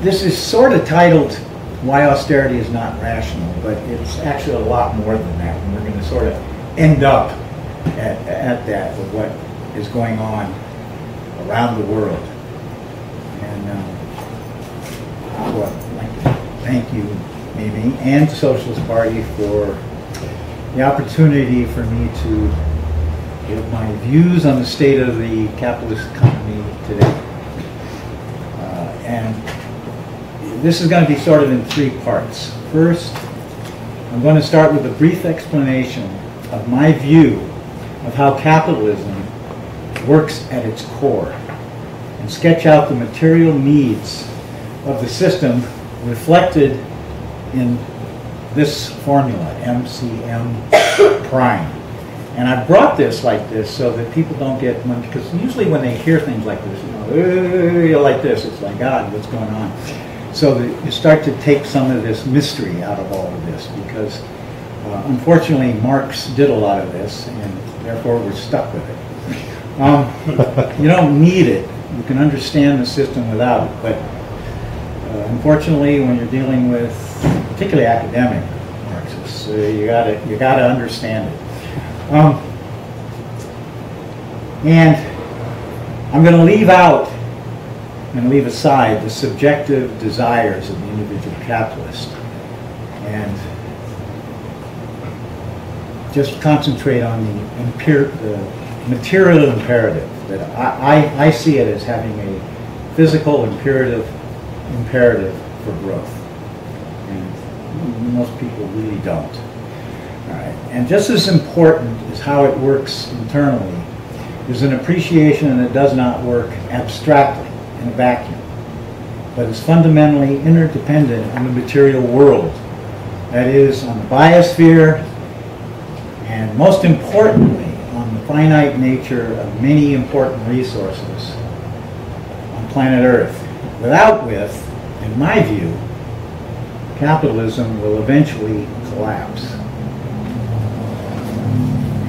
This is sort of titled Why Austerity is Not Rational, but it's actually a lot more than that, and we're going to sort of end up at that with what is going on around the world. And I'd like to thank you, Mimi, and the Socialist Party for the opportunity for me to give my views on the state of the capitalist economy today. And this is going to be sort of in three parts. First, I'm going to start with a brief explanation of my view of how capitalism works at its core, and sketch out the material needs of the system reflected in this formula, MCM prime. And I brought this like this so that people don't get, because usually when they hear things like this, you know, like this, it's like, God, what's going on? So that you start to take some of this mystery out of all of this, because unfortunately Marx did a lot of this, and therefore we're stuck with it. You don't need it. You can understand the system without it, but unfortunately when you're dealing with particularly academic Marxists, you gotta understand it. And I'm going to leave aside the subjective desires of the individual capitalist and just concentrate on the material imperative. That I see it as having a physical imperative for growth. And most people really don't. All right. And just as important as how it works internally is an appreciation that it does not work abstractly in a vacuum, but is fundamentally interdependent on the material world, that is, on the biosphere, and most importantly, on the finite nature of many important resources on planet Earth, without which, in my view, capitalism will eventually collapse.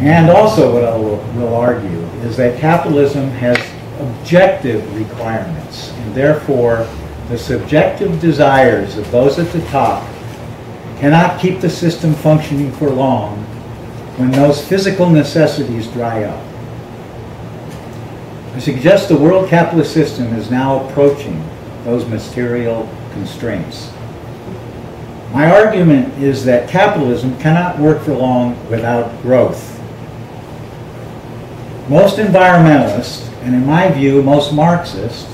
And also what I will argue is that capitalism has objective requirements, and therefore the subjective desires of those at the top cannot keep the system functioning for long when those physical necessities dry up. I suggest the world capitalist system is now approaching those material constraints. My argument is that capitalism cannot work for long without growth. Most environmentalists, and in my view, most Marxists,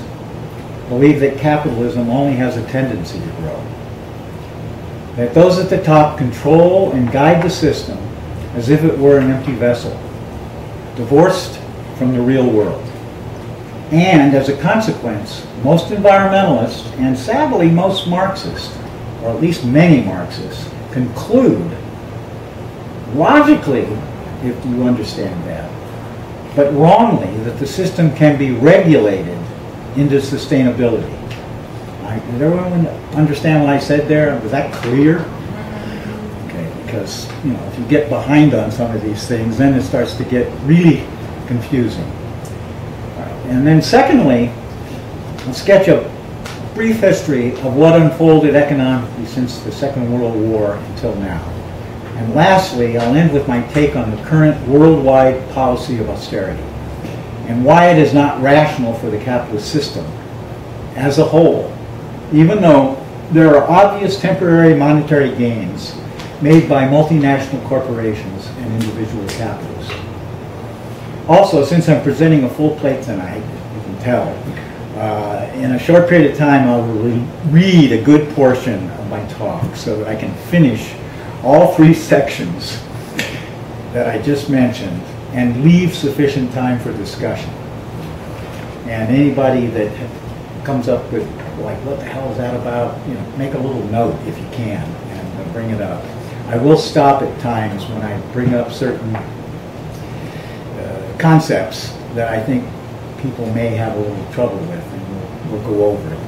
believe that capitalism only has a tendency to grow. That those at the top control and guide the system as if it were an empty vessel, divorced from the real world. And as a consequence, most environmentalists, and sadly most Marxists, or at least many Marxists, conclude, logically, if you understand that, but wrongly, that the system can be regulated into sustainability. Did everyone understand what I said there? Was that clear? Okay, because you know, if you get behind on some of these things, then it starts to get really confusing. All right. And then secondly, I'll sketch a brief history of what unfolded economically since the Second World War until now. And lastly, I'll end with my take on the current worldwide policy of austerity and why it is not rational for the capitalist system as a whole, even though there are obvious temporary monetary gains made by multinational corporations and individual capitalists. Also, since I'm presenting a full plate tonight, you can tell, in a short period of time I will read a good portion of my talk so that I can finish all three sections that I just mentioned and leave sufficient time for discussion. And anybody that comes up with, like, what the hell is that about, you know, make a little note if you can and bring it up. I will stop at times when I bring up certain concepts that I think people may have a little trouble with, and we'll go over it.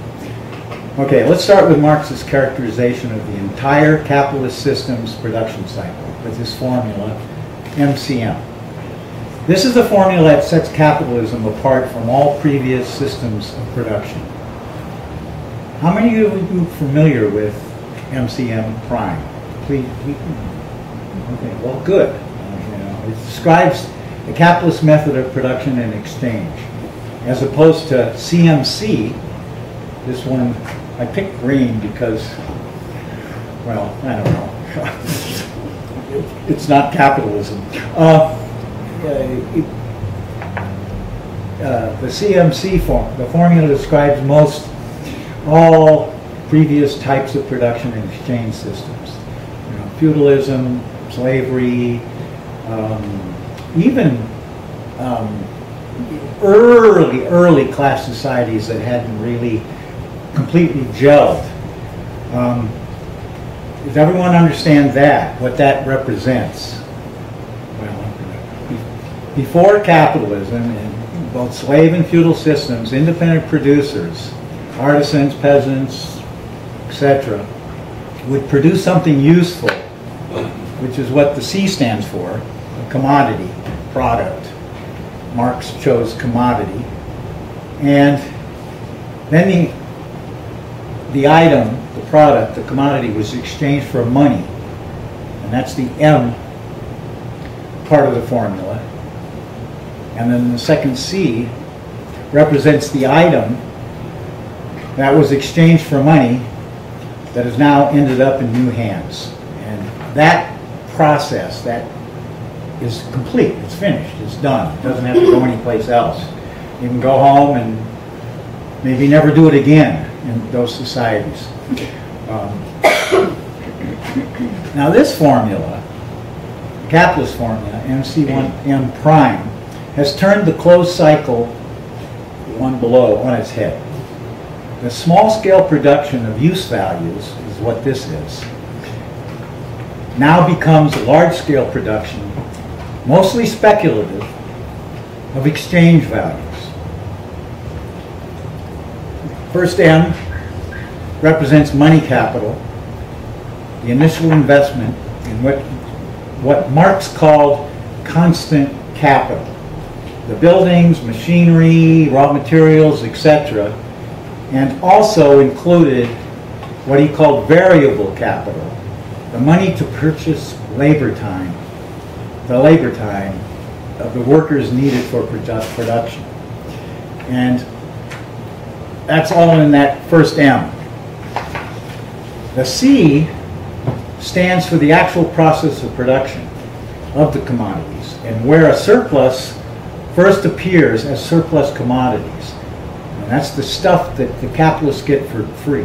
Okay, let's start with Marx's characterization of the entire capitalist system's production cycle with his formula, MCM. This is the formula that sets capitalism apart from all previous systems of production. How many of you are familiar with MCM prime? Please, okay, well, good. You know, it describes the capitalist method of production and exchange, as opposed to CMC. This one, I picked green because, well, I don't know. It's not capitalism. The CMC form, the formula describes most all previous types of production and exchange systems. You know, feudalism, slavery, even early class societies that hadn't really completely gelled. Does everyone understand that, what that represents? Well, before capitalism, in both slave and feudal systems, independent producers, artisans, peasants, etc., would produce something useful, which is what the C stands for, a commodity, product. Marx chose commodity. And then the item, the product, the commodity was exchanged for money. And that's the M part of the formula. And then the second C represents the item that was exchanged for money that has now ended up in new hands. And that process, that is complete, it's finished, it's done. It doesn't have to go anyplace else. You can go home and maybe never do it again in those societies. Now this formula, the capitalist formula, MC1M prime, has turned the closed cycle, the one below, on its head. The small-scale production of use values, is what this is, now becomes large-scale production, mostly speculative, of exchange values. First M represents money capital, the initial investment in what Marx called constant capital. The buildings, machinery, raw materials, etc., and also included what he called variable capital, the money to purchase labor time, the labor time of the workers needed for production. And that's all in that first M. The C stands for the actual process of production of the commodities, and where a surplus first appears as surplus commodities. And that's the stuff that the capitalists get for free.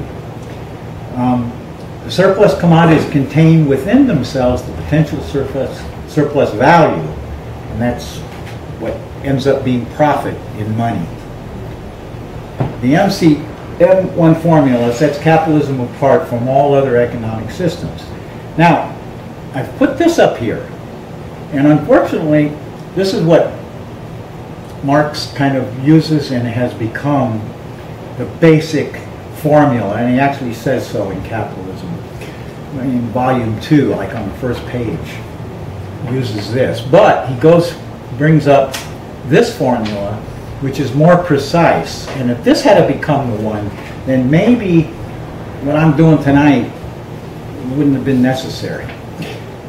The surplus commodities contain within themselves the potential surplus value, and that's what ends up being profit in money. The MCM1 formula sets capitalism apart from all other economic systems. Now, I've put this up here, and unfortunately, this is what Marx kind of uses and has become the basic formula, and he actually says so in Capitalism. In volume 2, like on the first page, uses this. But he brings up this formula, which is more precise. And if this had to become the one, then maybe what I'm doing tonight wouldn't have been necessary.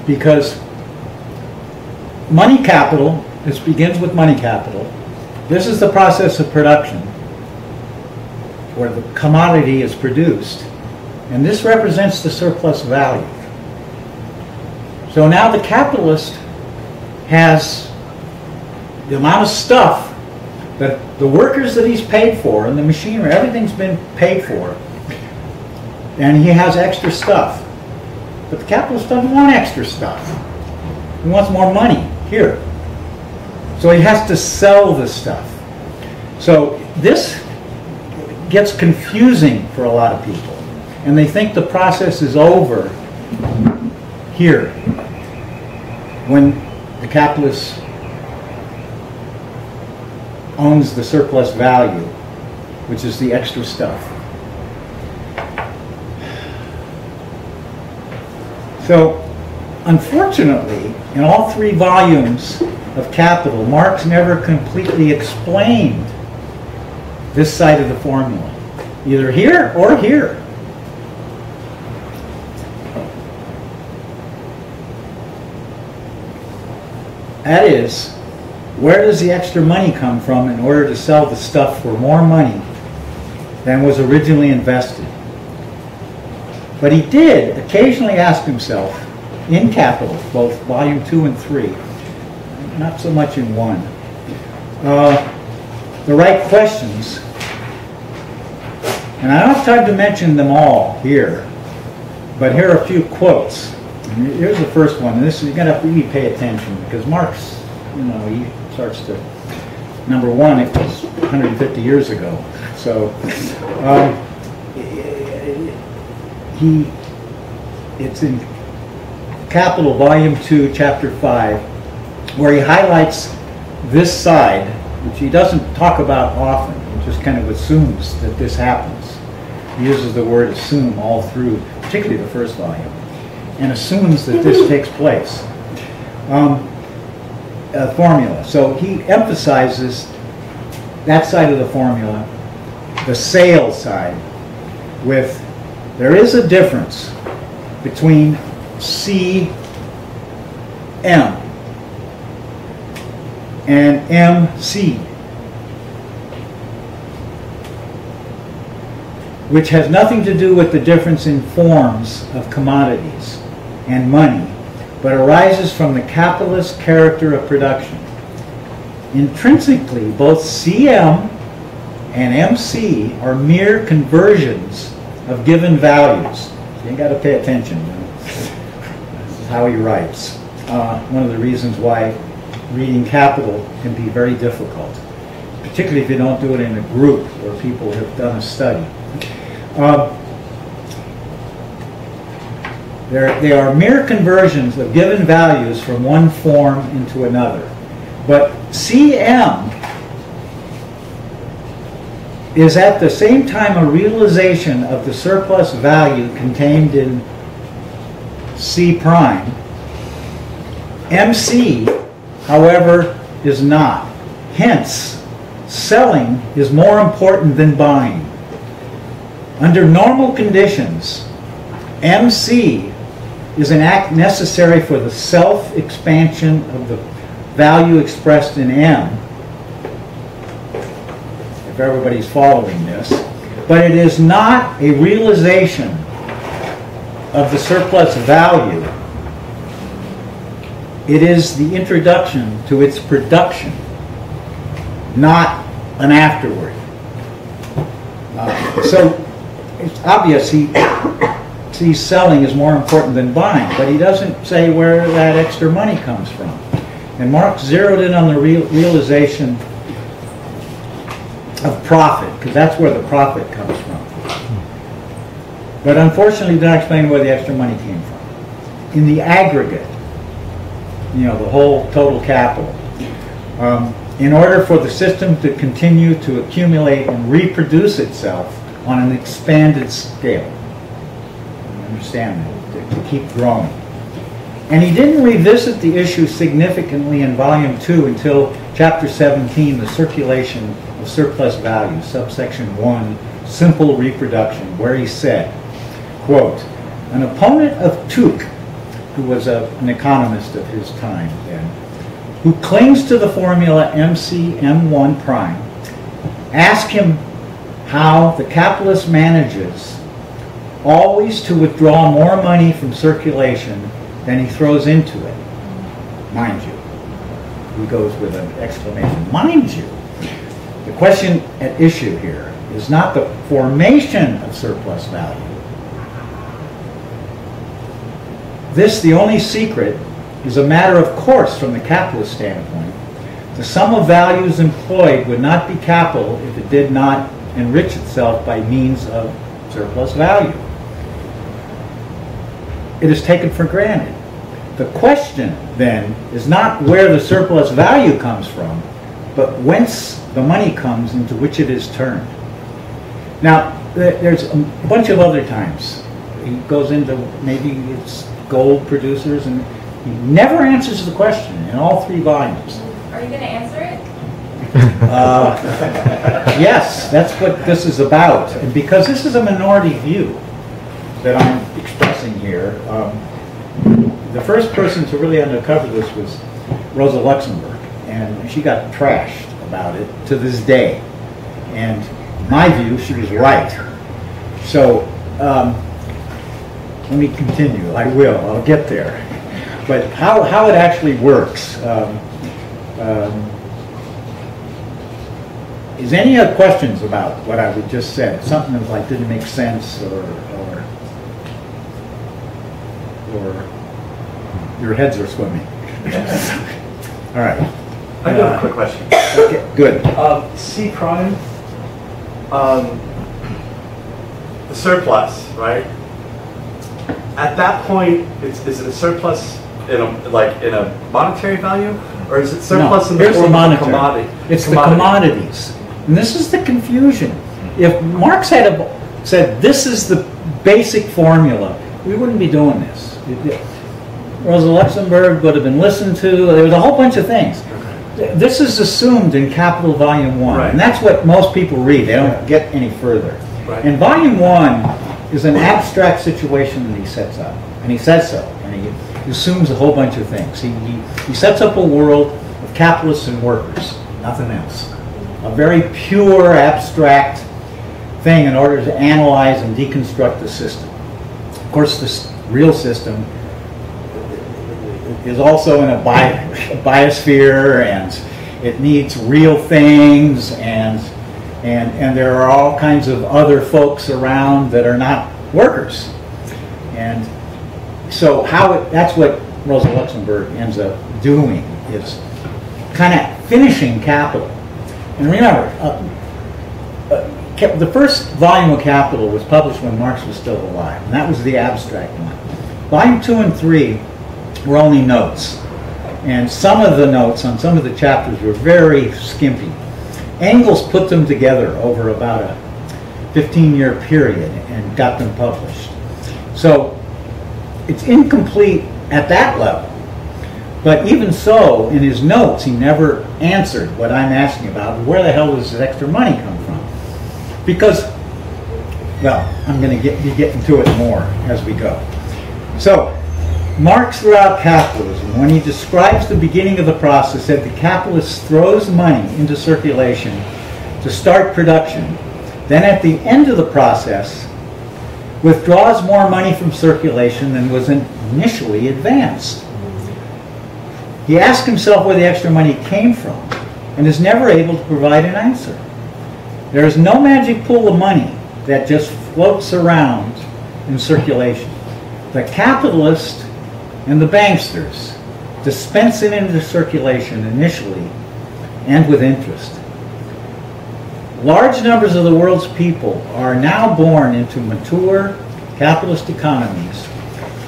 Because money capital, this begins with money capital. This is the process of production where the commodity is produced, and this represents the surplus value. So now the capitalist has the amount of stuff that the workers that he's paid for and the machinery, everything's been paid for, and he has extra stuff. But the capitalist doesn't want extra stuff. He wants more money here. So he has to sell the stuff. So this gets confusing for a lot of people, and they think the process is over here when the capitalist owns the surplus value, which is the extra stuff. So unfortunately, in all three volumes of Capital, Marx never completely explained this side of the formula. either here or here. That is, where does the extra money come from in order to sell the stuff for more money than was originally invested? But he did occasionally ask himself, in Capital, both volume 2 and 3, not so much in 1, the right questions. And I don't have time to mention them all here, but here are a few quotes. And here's the first one. And this is, you're going to have to really pay attention, because Marx, you know, he starts to, number one, it was 150 years ago. So it's in Capital, Volume 2, Chapter 5, where he highlights this side, which he doesn't talk about often. He just kind of assumes that this happens. He uses the word assume all through, particularly the first volume, and assumes that this takes place. A formula. So he emphasizes that side of the formula, the sales side, with there is a difference between C, M, and M, C, which has nothing to do with the difference in forms of commodities and money, but arises from the capitalist character of production. Intrinsically, both CM and MC are mere conversions of given values. So you got to pay attention. This is how he writes. One of the reasons why reading Capital can be very difficult, particularly if you don't do it in a group where people have done a study. They are mere conversions of given values from one form into another. But CM is at the same time a realization of the surplus value contained in C prime. MC, however, is not. Hence, selling is more important than buying. Under normal conditions, MC is an act necessary for the self-expansion of the value expressed in M, if everybody's following this, but it is not a realization of the surplus value. It is the introduction to its production, not an afterward. So it's obvious he sees selling is more important than buying, but he doesn't say where that extra money comes from. And Marx zeroed in on the realization of profit, because that's where the profit comes from. But unfortunately, he didn't explain where the extra money came from. In the aggregate, you know, the whole total capital, in order for the system to continue to accumulate and reproduce itself on an expanded scale. Understand that, to keep growing. And he didn't revisit the issue significantly in Volume 2 until Chapter 17, The Circulation of Surplus Value, subsection 1, Simple Reproduction, where he said, quote, an opponent of Tooke, who was an economist of his time then, who clings to the formula MCM1 prime, ask him how the capitalist manages always to withdraw more money from circulation than he throws into it. Mind you. He goes with an exclamation, mind you. The question at issue here is not the formation of surplus value. This, the only secret, is a matter of course from the capitalist standpoint. The sum of values employed would not be capital if it did not enrich itself by means of surplus value. It is taken for granted. The question, then, is not where the surplus value comes from, but whence the money comes into which it is turned. Now, there's a bunch of other times. He goes into maybe it's gold producers, and he never answers the question in all three volumes. Are you going to answer it? Yes, that's what this is about. And because this is a minority view that I'm expressing here, the first person to really uncover this was Rosa Luxemburg, and she got trashed about it to this day. And my view, she was right. So let me continue. I will. I'll get there. But how it actually works. Is any other questions about what I would just said? Something that like didn't make sense, or your heads are swimming. All right. I do have a quick question. Okay, good. C prime, the surplus, right? At that point, is it a surplus in a, like in a monetary value, or is it surplus in the form of commodity? It's the commodities. And this is the confusion. If Marx had said this is the basic formula, we wouldn't be doing this. Rosa Luxemburg would have been listened to. There was a whole bunch of things. This is assumed in Capital Volume 1. Right. And that's what most people read. They don't get any further. Right. And Volume 1 is an abstract situation that he sets up. And he says so. And he assumes a whole bunch of things. He sets up a world of capitalists and workers. Nothing else. A very pure, abstract thing in order to analyze and deconstruct the system. Of course, this real system is also in a biosphere, and it needs real things, and there are all kinds of other folks around that are not workers. And so that's what Rosa Luxemburg ends up doing, is kind of finishing Capital. And remember, the first volume of Capital was published when Marx was still alive, and that was the abstract one. Volume 2 and 3 were only notes, and some of the notes on some of the chapters were very skimpy. Engels put them together over about a 15-year period and got them published. So it's incomplete at that level, but even so, in his notes, he never answered what I'm asking about. Where the hell does this extra money come from? Because, well, I'm going to be getting to it more as we go. So Marx throughout capitalism, when he describes the beginning of the process, said the capitalist throws money into circulation to start production, then at the end of the process withdraws more money from circulation than was initially advanced. He asks himself where the extra money came from and is never able to provide an answer. There is no magic pool of money that just floats around in circulation. The capitalist and the banksters dispense it into circulation initially and with interest. Large numbers of the world's people are now born into mature capitalist economies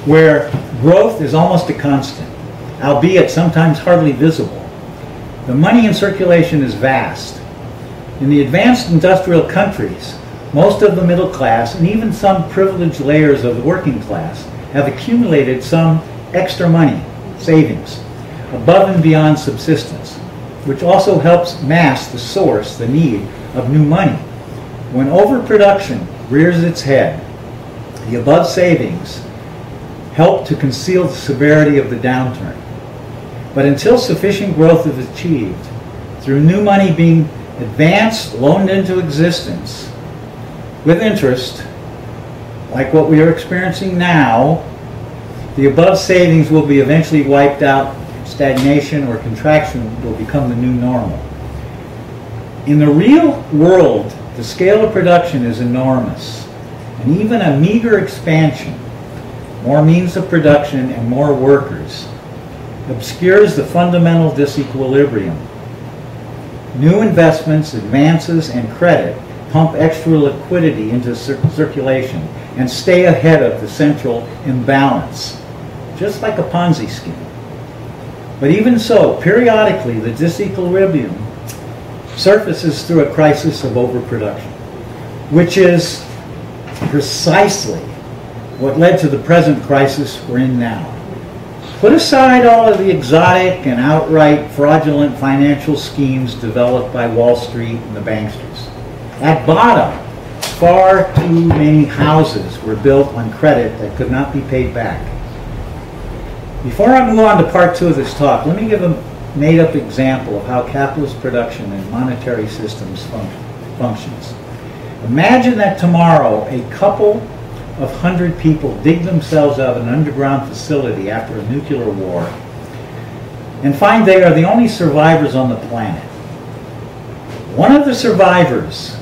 where growth is almost a constant, albeit sometimes hardly visible. The money in circulation is vast. In the advanced industrial countries, most of the middle class and even some privileged layers of the working class have accumulated some extra money, savings, above and beyond subsistence, which also helps mask the source, the need of new money. When overproduction rears its head, the above savings help to conceal the severity of the downturn. But until sufficient growth is achieved, through new money being advanced, loaned into existence, with interest, like what we are experiencing now, the above savings will be eventually wiped out. Stagnation or contraction will become the new normal. In the real world, the scale of production is enormous, and even a meager expansion, more means of production and more workers, obscures the fundamental disequilibrium. New investments, advances, and credit pump extra liquidity into circulation and stay ahead of the central imbalance, just like a Ponzi scheme. But even so, periodically the disequilibrium surfaces through a crisis of overproduction, which is precisely what led to the present crisis we're in now. Put aside all of the exotic and outright fraudulent financial schemes developed by Wall Street and the banksters. At bottom, far too many houses were built on credit that could not be paid back. Before I move on to part two of this talk, let me give a made-up example of how capitalist production and monetary systems functions. Imagine that tomorrow a couple of 100 people dig themselves out of an underground facility after a nuclear war and find they are the only survivors on the planet. One of the survivors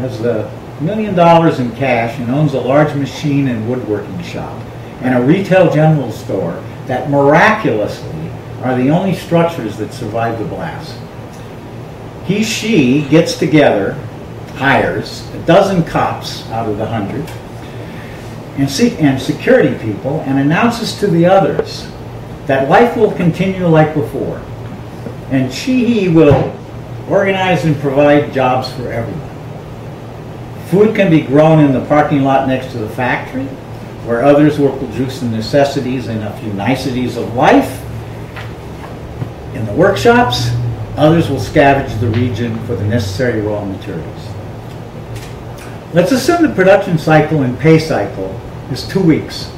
has $1 million in cash and owns a large machine and woodworking shop and a retail general store that miraculously are the only structures that survived the blast. She gets together, hires a dozen cops out of the 100 and security people and announces to the others that life will continue like before and he will organize and provide jobs for everyone. Food can be grown in the parking lot next to the factory where others will produce the necessities and a few niceties of life. In the workshops, others will scavenge the region for the necessary raw materials. Let's assume the production cycle and pay cycle is 2 weeks.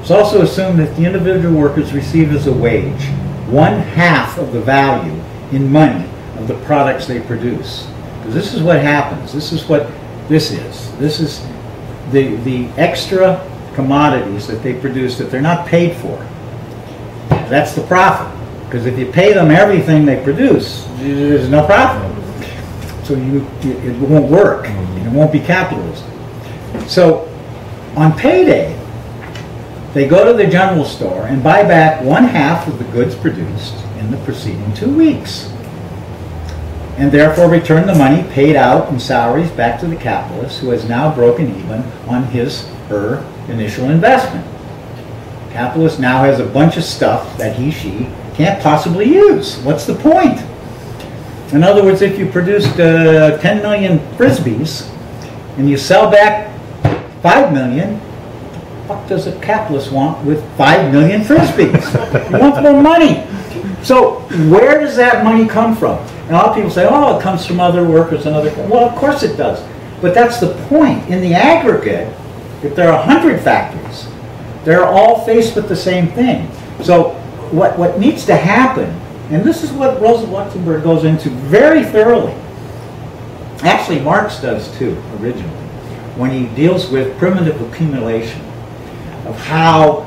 Let's also assume that the individual workers receive as a wage 1/2 of the value in money of the products they produce. Because this is what happens. This is what this is. This is the extra commodities that they produce that they're not paid for. That's the profit. Because if you pay them everything they produce, there's no profit. So it won't work. It won't be capitalism. So on payday, they go to the general store and buy back 1/2 of the goods produced in the preceding 2 weeks, and therefore return the money paid out in salaries back to the capitalist who has now broken even on his, her initial investment. The capitalist now has a bunch of stuff that he, she can't possibly use. What's the point? In other words, if you produced 10 million Frisbees and you sell back 5 million, what does a capitalist want with 5 million Frisbees? He wants more money. So where does that money come from? And a lot of people say, oh, it comes from other workers and other... Well, of course it does. But that's the point. In the aggregate, if there are 100 factories, they're all faced with the same thing. So what needs to happen, and this is what Rosa Luxemburg goes into very thoroughly. Actually, Marx does too, originally, when he deals with primitive accumulation of how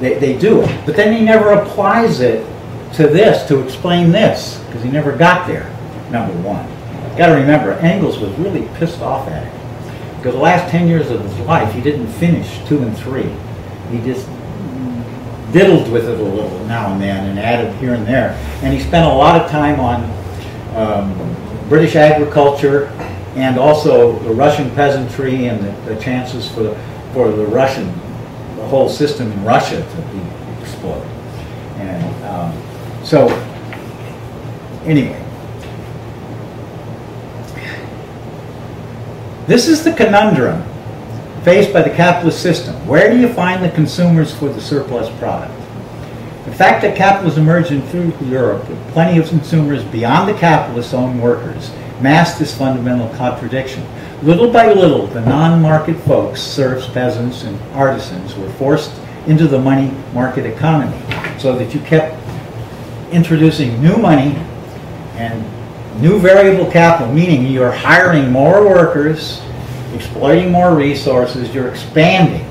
they do it. But then he never applies it to this, to explain this, because he never got there, number one. You've got to remember, Engels was really pissed off at it. Because the last 10 years of his life, he didn't finish 2 and 3. He just diddled with it a little now and then and added here and there. And he spent a lot of time on British agriculture and also the Russian peasantry and the chances for the Russian, the whole system in Russia to be exploded. And so, anyway. This is the conundrum faced by the capitalist system. Where do you find the consumers for the surplus product? The fact that capitalism emerged through Europe with plenty of consumers beyond the capitalist's own workers masked this fundamental contradiction. Little by little, the non-market folks, serfs, peasants, and artisans, were forced into the money market economy so that you kept introducing new money and new variable capital, meaning you're hiring more workers, exploiting more resources, you're expanding.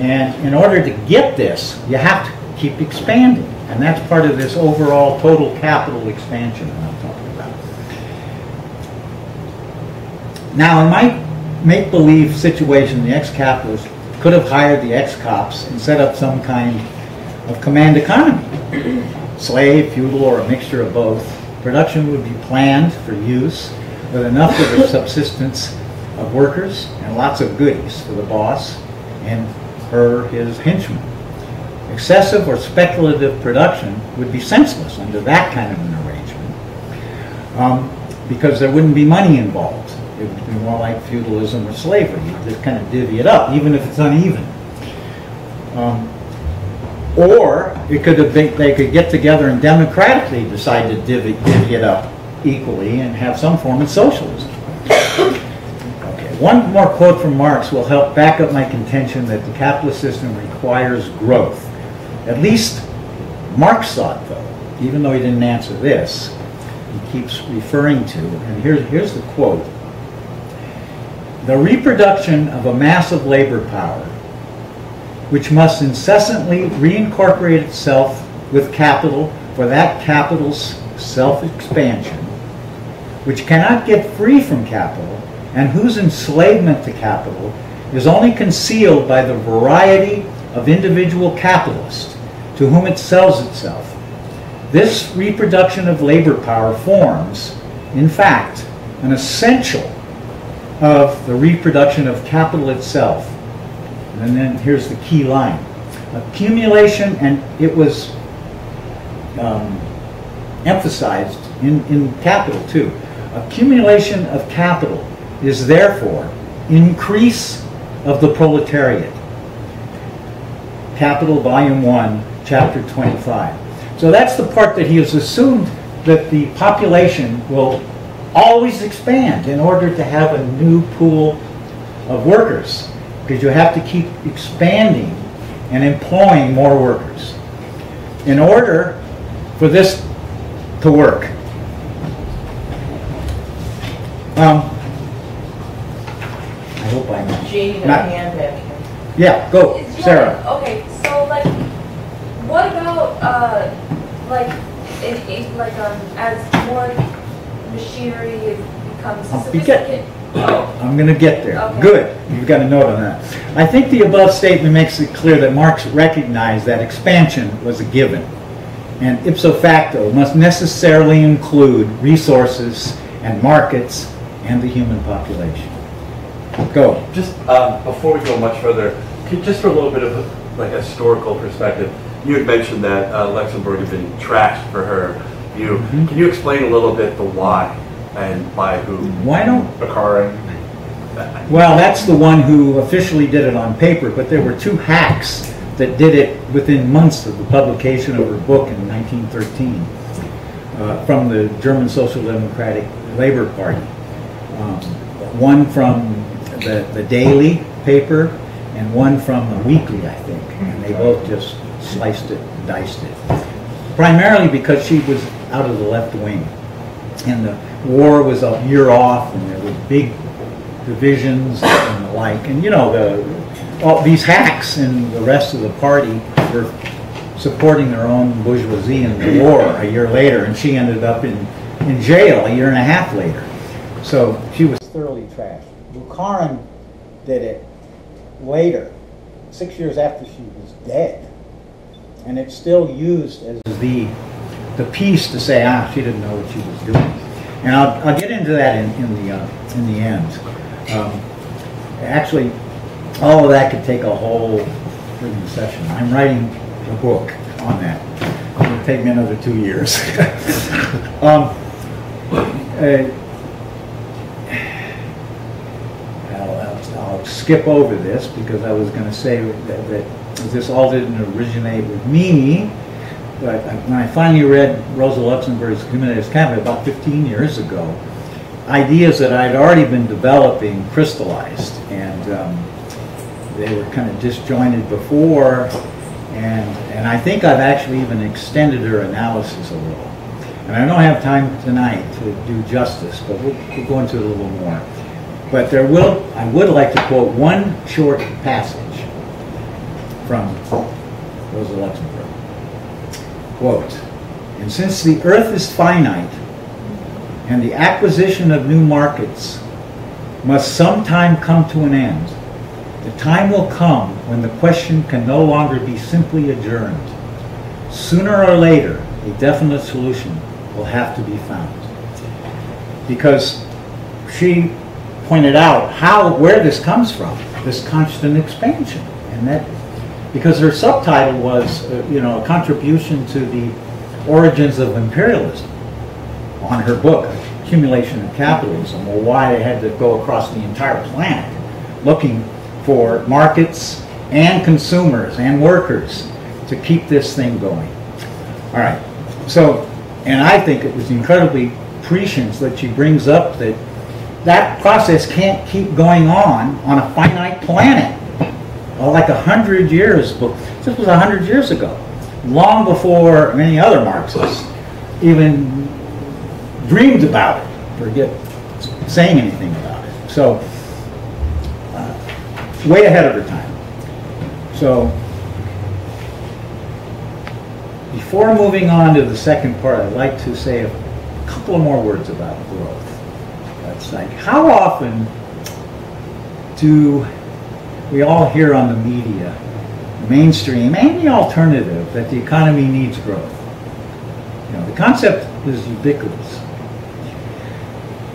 And in order to get this, you have to keep expanding. And that's part of this overall total capital expansion that I'm talking about. Now, in my make-believe situation, the ex-capitalist could have hired the ex-cops and set up some kind of command economy. Slave, feudal, or a mixture of both. Production would be planned for use with enough of a subsistence of workers and lots of goodies for the boss and his henchmen. Excessive or speculative production would be senseless under that kind of an arrangement because there wouldn't be money involved. It would be more like feudalism or slavery. You just kind of divvy it up, even if it's uneven. Or it could have been they could get together and democratically decide to divvy it up equally and have some form of socialism. Okay, one more quote from Marx will help back up my contention that the capitalist system requires growth. At least Marx thought, though, even though he didn't answer this, he keeps referring to, and here's the quote: "The reproduction of a mass of labor power which must incessantly reincorporate itself with capital for that capital's self-expansion, which cannot get free from capital and whose enslavement to capital is only concealed by the variety of individual capitalists to whom it sells itself. This reproduction of labor power forms, in fact, an essential of the reproduction of capital itself." And then here's the key line: accumulation, and it was emphasized in Capital too, accumulation of capital is therefore increase of the proletariat. Capital, Volume 1, Chapter 25. So that's the part that he has assumed, that the population will always expand in order to have a new pool of workers, because you have to keep expanding and employing more workers in order for this to work. I hope I'm not. Gene, you got a hand back here. Yeah, go, Sarah. Okay, so like, what about as more machinery becomes sophisticated? I'm going to get there. Okay. Good. You've got a note on that. I think the above statement makes it clear that Marx recognized that expansion was a given and ipso facto must necessarily include resources and markets and the human population. Go. Just before we go much further, just for a little bit of a, like, historical perspective, you had mentioned that Luxemburg had been trashed for her view. Mm-hmm. Can you explain a little bit the why? And by who? Why don't Bukharin? Well, that's the one who officially did it on paper, but there were two hacks that did it within months of the publication of her book in 1913 from the German Social Democratic Labor Party. One from the daily paper and one from the weekly, I think, and they both just sliced it and diced it. Primarily because she was out of the left wing, and the war was a year off, and there were big divisions and the like. And you know, all these hacks and the rest of the party were supporting their own bourgeoisie in the war a year later, and she ended up in jail a year and a half later. So she was thoroughly trashed. Bukharin did it later, 6 years after she was dead, and it's still used as the piece to say, ah, she didn't know what she was doing. And I'll get into that in the end. Actually, all of that could take a whole freaking session. I'm writing a book on that. It'll take me another 2 years. I'll skip over this because I was going to say that this all didn't originate with me. But when I finally read Rosa Luxemburg's Communist Capital about 15 years ago, ideas that I'd already been developing crystallized, and they were kind of disjointed before, and I think I've actually even extended her analysis a little. And I don't have time tonight to do justice, but we'll go into it a little more. But I would like to quote one short passage from Rosa Luxemburg. Quote, "And since the earth is finite and the acquisition of new markets must sometime come to an end, the time will come when the question can no longer be simply adjourned. Sooner or later, a definite solution will have to be found." Because she pointed out where this comes from, this constant expansion, and that, because her subtitle was, a contribution to the origins of imperialism on her book, Accumulation of Capitalism, or why I had to go across the entire planet looking for markets and consumers and workers to keep this thing going. All right. So, and I think it was incredibly prescient that she brings up that that process can't keep going on a finite planet. Like 100 years, this was 100 years ago, long before many other Marxists even dreamed about it, forget saying anything about it. So, way ahead of her time. So, before moving on to the second part, I'd like to say a couple more words about growth. That's like, how often do we all hear on the media, mainstream and the alternative, that the economy needs growth? You know, the concept is ubiquitous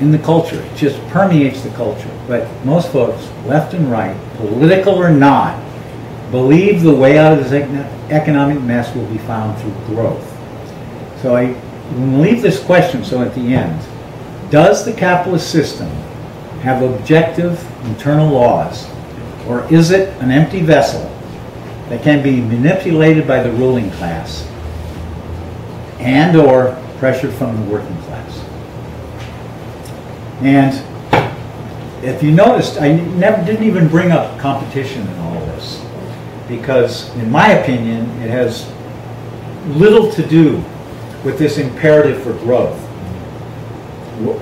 in the culture. It just permeates the culture. But most folks, left and right, political or not, believe the way out of this economic mess will be found through growth. So I will leave this question so at the end. Does the capitalist system have objective internal laws, or is it an empty vessel that can be manipulated by the ruling class and or pressure from the working class? And if you noticed, I didn't even bring up competition in all of this, because in my opinion it has little to do with this imperative for growth.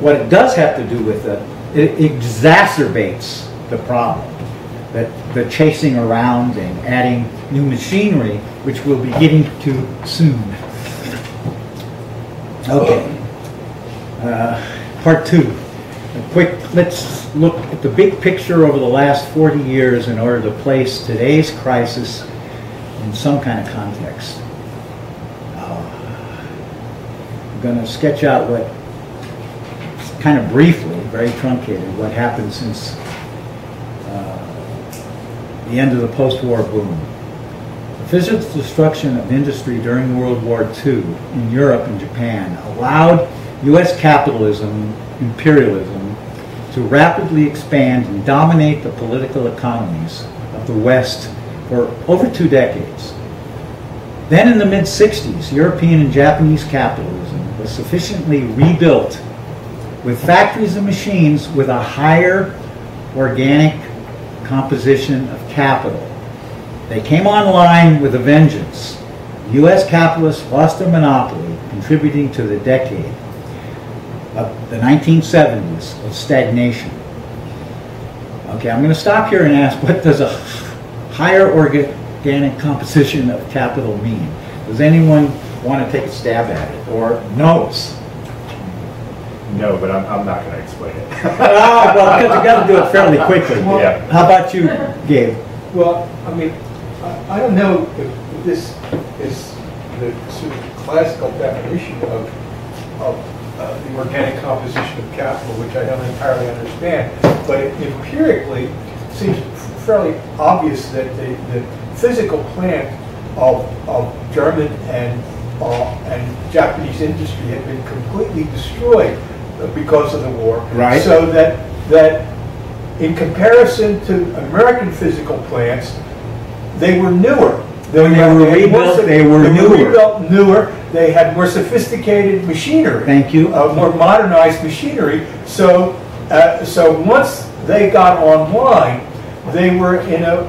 What it does have to do with it, it exacerbates the problem, that the chasing around and adding new machinery, which we'll be getting to soon. Okay, part two. A quick, let's look at the big picture over the last 40 years in order to place today's crisis in some kind of context. I'm going to sketch out what, kind of briefly, very truncated, what happened since the end of the post-war boom. The physical destruction of industry during World War II in Europe and Japan allowed U.S. capitalism, imperialism, to rapidly expand and dominate the political economies of the West for over 2 decades. Then in the mid-60s, European and Japanese capitalism was sufficiently rebuilt with factories and machines with a higher organic composition of capital. They came online with a vengeance. U.S. capitalists lost their monopoly, contributing to the decade of the 1970s of stagnation. Okay, I'm going to stop here and ask, what does a higher organic composition of capital mean? Does anyone want to take a stab at it or knows? No, but I'm not going to explain it. Oh, well, because you've got to do it fairly quickly. Well, yeah. How about you, Gabe? Well, I mean, I don't know if this is the sort of classical definition of the organic composition of capital, which I don't entirely understand. But empirically, it seems fairly obvious that the physical plant of German and Japanese industry had been completely destroyed because of the war, right? So that in comparison to American physical plants, they were newer. They were rebuilt, newer. They had more sophisticated machinery. Thank you. More modernized machinery. So, so once they got online, they were in a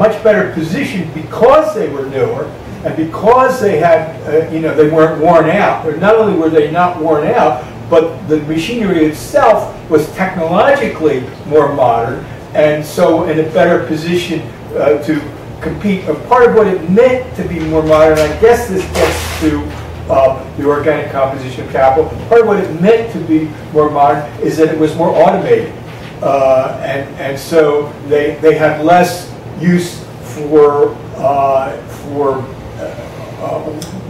much better position because they were newer. And because they had, you know, they weren't worn out. Not only were they not worn out, but the machinery itself was technologically more modern, and so in a better position to compete. And part of what it meant to be more modern, I guess this gets to the organic composition of capital. Part of what it meant to be more modern is that it was more automated, and so they had less use for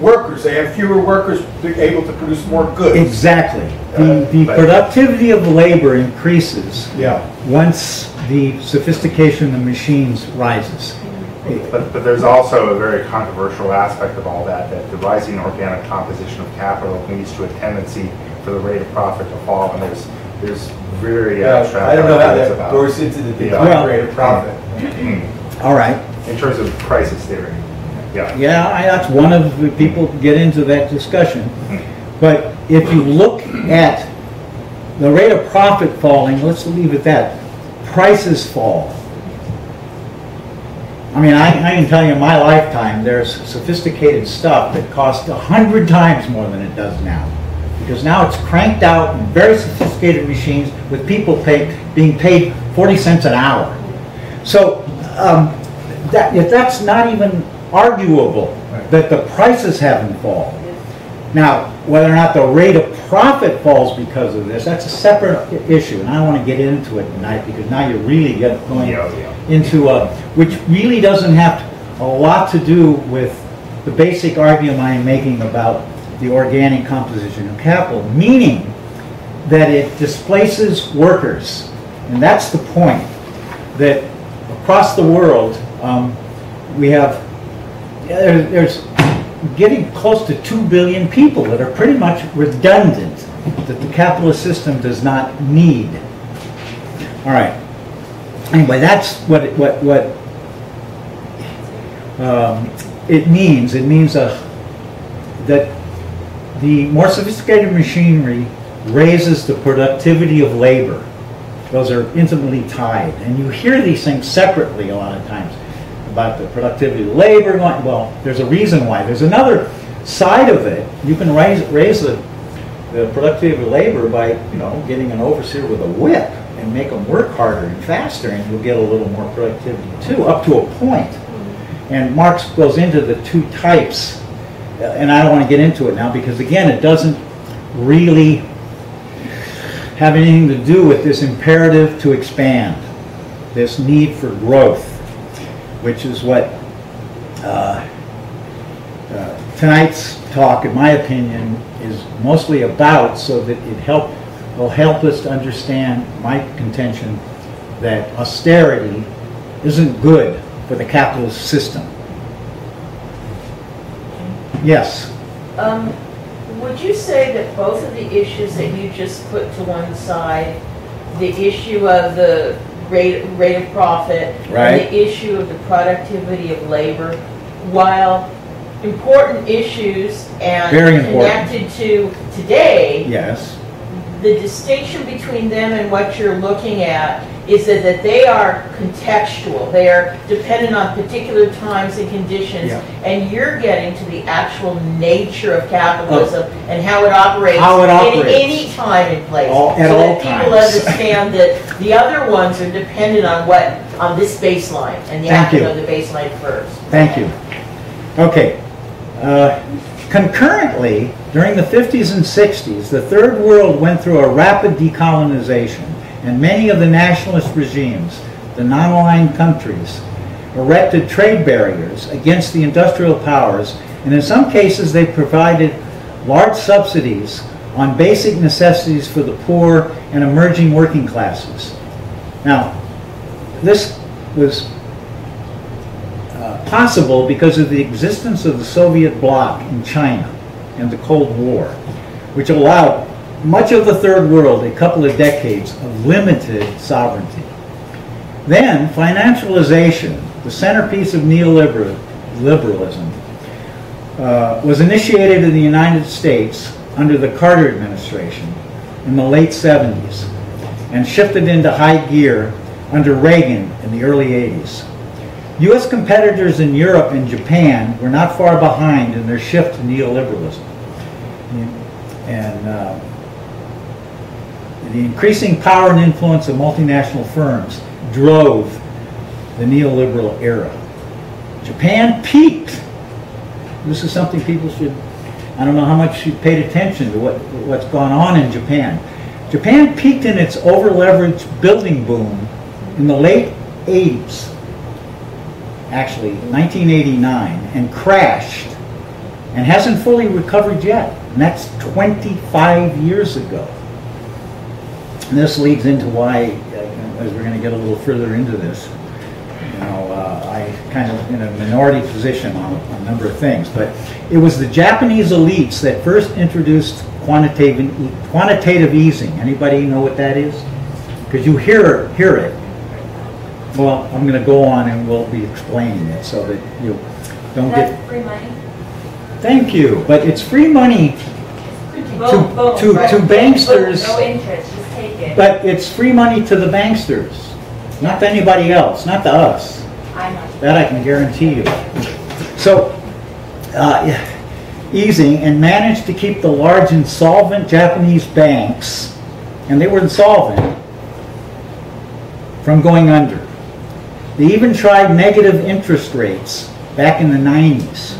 workers. They have fewer workers able to produce more goods. Exactly. The productivity of labor increases, yeah, once the sophistication of machines rises. But there's also a very controversial aspect of all that, that the rising organic composition of capital leads to a tendency for the rate of profit to fall, and there's very abstract ideas about it. I don't know how that goes into the rate of profit. All right. In terms of crisis theory. Yeah. Yeah, that's one of the people get into that discussion. But if you look at the rate of profit falling, let's leave it that. Prices fall. I mean, I can tell you in my lifetime, there's sophisticated stuff that costs 100 times more than it does now. Because now it's cranked out in very sophisticated machines with people being paid 40 cents an hour. So that's not even arguable, that the prices haven't fallen. Now, whether or not the rate of profit falls because of this, that's a separate issue, and I don't want to get into it tonight because now you're really going into which really doesn't have a lot to do with the basic argument I'm making about the organic composition of capital, meaning that it displaces workers. And that's the point, that across the world we have, there's getting close to 2 billion people that are pretty much redundant, that the capitalist system does not need. All right. Anyway, that's what it means. It means that the more sophisticated machinery raises the productivity of labor. Those are intimately tied. And you hear these things separately a lot of times, about the productivity of labor. Well, there's a reason why. There's another side of it. You can raise the productivity of labor by, you know, getting an overseer with a whip and make them work harder and faster, and you'll get a little more productivity too, up to a point. And Marx goes into the two types, and I don't want to get into it now because, again, it doesn't really have anything to do with this imperative to expand, this need for growth, which is what tonight's talk, in my opinion, is mostly about, so that it will help us to understand my contention that austerity isn't good for the capitalist system. Yes? Would you say that both of the issues that you just put to one side, the issue of the rate of profit, right, and the issue of the productivity of labor, while important issues and connected to today, yes, the distinction between them and what you're looking at is that they are contextual. They are dependent on particular times and conditions, yeah, and you're getting to the actual nature of capitalism and how it operates in any time and place. Understand that the other ones are dependent on this baseline and the action of the baseline first. Thank you. Okay. Concurrently, during the 50s and 60s, the Third World went through a rapid decolonization, and many of the nationalist regimes, the non-aligned countries, erected trade barriers against the industrial powers, and in some cases they provided large subsidies on basic necessities for the poor and emerging working classes. Now, this was possible because of the existence of the Soviet bloc in China and the Cold War, which allowed much of the Third World a couple of decades of limited sovereignty. Then financialization, the centerpiece of neoliberalism, was initiated in the United States under the Carter administration in the late 70s and shifted into high gear under Reagan in the early 80s. U.S. competitors in Europe and Japan were not far behind in their shift to neoliberalism. And the increasing power and influence of multinational firms drove the neoliberal era. Japan peaked. This is something people should, I don't know how much you paid attention to what's gone on in Japan. Japan peaked in its over-leveraged building boom in the late 80s. Actually 1989, and crashed and hasn't fully recovered yet, and that's 25 years ago. And this leads into why, as we're going to get a little further into this, you know, I kind of in a minority position on a number of things, but it was the Japanese elites that first introduced quantitative easing. Anybody know what that is? Because you hear it. Well, I'm going to go on and we'll be explaining it so that you don't get... That's free money. Thank you. But it's free money to banksters. No interest, just take it. But it's free money to the banksters, not to anybody else, not to us. I know. That I can guarantee you. So, easing, and managed to keep the large insolvent Japanese banks, and they were insolvent, from going under. They even tried negative interest rates back in the 90s,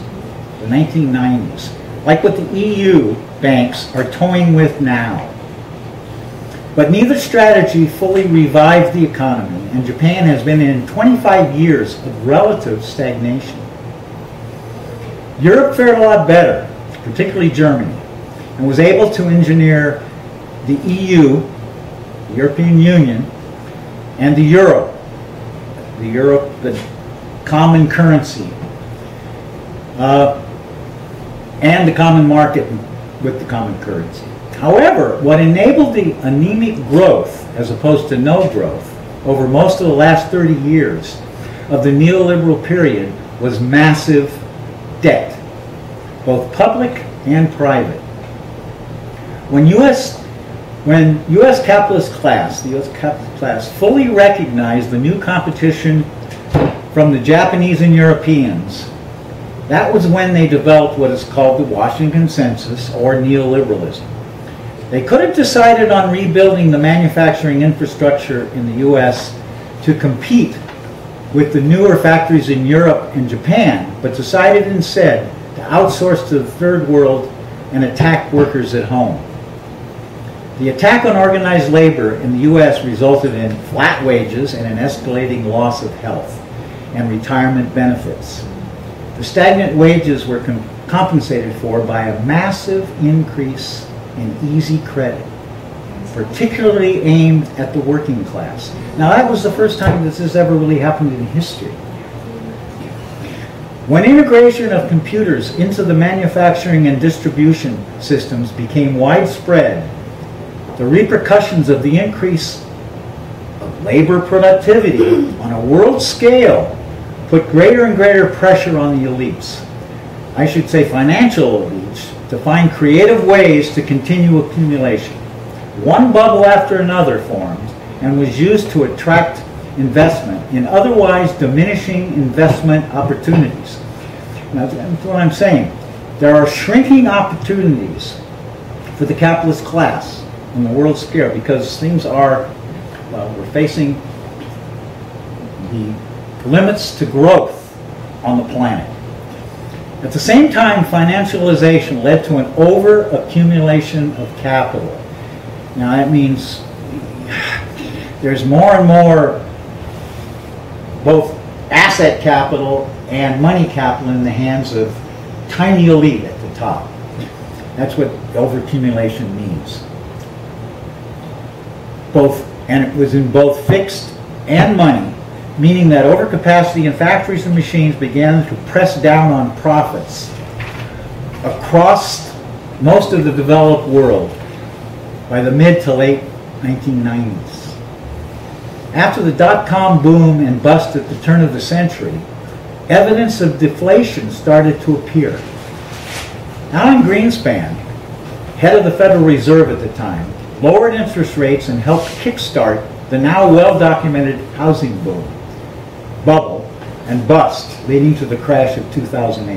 the 1990s, like what the EU banks are toying with now. But neither strategy fully revived the economy, and Japan has been in 25 years of relative stagnation. Europe fared a lot better, particularly Germany, and was able to engineer the EU, the European Union, and the euro, the common currency, and the common market with the common currency. However, what enabled the anemic growth, as opposed to no growth, over most of the last 30 years of the neoliberal period was massive debt, both public and private. When U.S. capitalist class, the U.S. capitalist class, fully recognized the new competition from the Japanese and Europeans, that was when they developed what is called the Washington Consensus, or neoliberalism. They could have decided on rebuilding the manufacturing infrastructure in the U.S. to compete with the newer factories in Europe and Japan, but decided instead to outsource to the third world and attack workers at home. The attack on organized labor in the U.S. resulted in flat wages and an escalating loss of health and retirement benefits. The stagnant wages were compensated for by a massive increase in easy credit, particularly aimed at the working class. Now, that was the first time this has ever really happened in history. When integration of computers into the manufacturing and distribution systems became widespread, the repercussions of the increase of labor productivity on a world scale put greater and greater pressure on the elites, I should say financial elites, to find creative ways to continue accumulation. One bubble after another formed and was used to attract investment in otherwise diminishing investment opportunities. Now, that's what I'm saying. There are shrinking opportunities for the capitalist class on the world scale, because things are, well, we're facing the limits to growth on the planet. At the same time, financialization led to an over-accumulation of capital. Now that means there's more and more both asset capital and money capital in the hands of tiny elite at the top. That's what over-accumulation means. And it was in both fixed and money, meaning that overcapacity in factories and machines began to press down on profits across most of the developed world by the mid to late 1990s. After the dot-com boom and bust at the turn of the century, evidence of deflation started to appear. Alan Greenspan, head of the Federal Reserve at the time, lowered interest rates and helped kickstart the now well-documented housing boom, bubble, and bust, leading to the crash of 2008.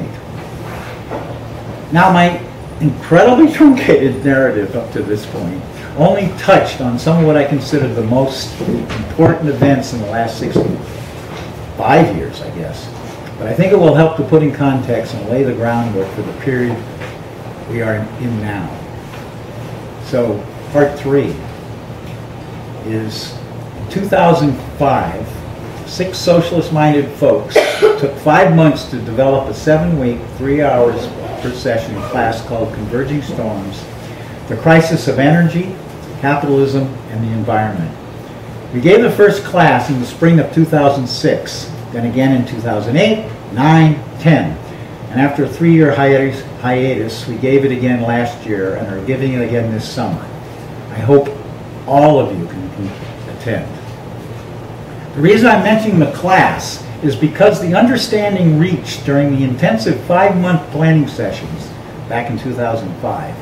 Now, my incredibly truncated narrative up to this point only touched on some of what I consider the most important events in the last 65 years, I guess. But I think it will help to put in context and lay the groundwork for the period we are in now. So, part three is, in 2005, 6 socialist-minded folks took 5 months to develop a 7-week, 3 hours per session class called Converging Storms, the Crisis of Energy, Capitalism, and the Environment. We gave the first class in the spring of 2006, then again in 2008, 9, 10. And after a 3-year hiatus, we gave it again last year and are giving it again this summer. I hope all of you can attend. The reason I'm mentioning the class is because the understanding reached during the intensive 5-month planning sessions back in 2005,